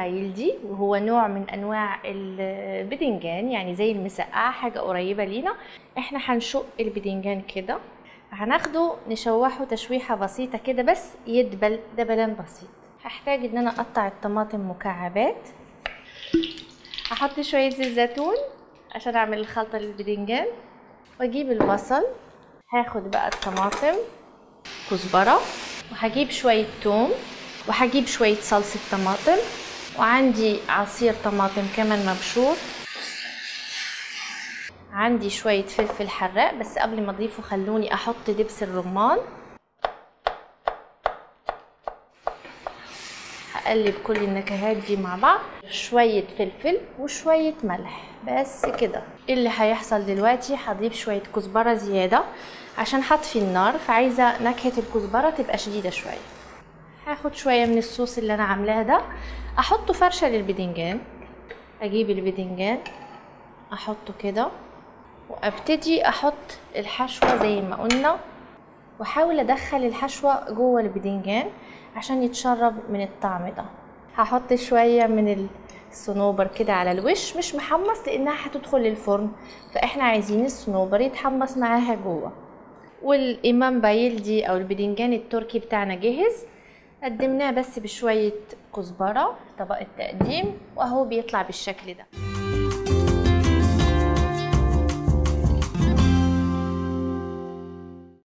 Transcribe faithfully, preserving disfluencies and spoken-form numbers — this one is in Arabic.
بايلدى وهو نوع من انواع الباذنجان، يعني زي المسقعه، حاجه قريبه لينا. احنا هنشق الباذنجان كده، هناخده نشوحه تشويحه بسيطه كده بس يدبل دبلان بسيط. هحتاج ان انا اقطع الطماطم مكعبات، هحط شويه زيت زيتون عشان اعمل الخلطه للباذنجان، واجيب البصل، هاخد بقى الطماطم كزبره، وهجيب شويه ثوم، وهجيب شويه صلصه طماطم، وعندي عصير طماطم كمان مبشور، عندي شويه فلفل حراق. بس قبل ما اضيفه خلوني احط دبس الرمان، هقلب كل النكهات دي مع بعض، شويه فلفل وشويه ملح بس كده. اللي هيحصل دلوقتي هضيف شويه كزبره زياده عشان هطفي النار، فعايزه نكهه الكزبره تبقى شديده شويه. هاخد شويه من الصوص اللي انا عاملاه ده، احطه فرشه للباذنجان. اجيب الباذنجان احطه كده، وابتدي احط الحشوه زي ما قلنا، واحاول ادخل الحشوه جوه الباذنجان عشان يتشرب من الطعم ده. هحط شويه من الصنوبر كده على الوش، مش محمص لانها هتدخل الفرن، فاحنا عايزين الصنوبر يتحمص معاها جوه. والامام بايلدى او الباذنجان التركي بتاعنا جاهز، قدمناه بس بشويه كزبره في طبق التقديم، واهو بيطلع بالشكل ده.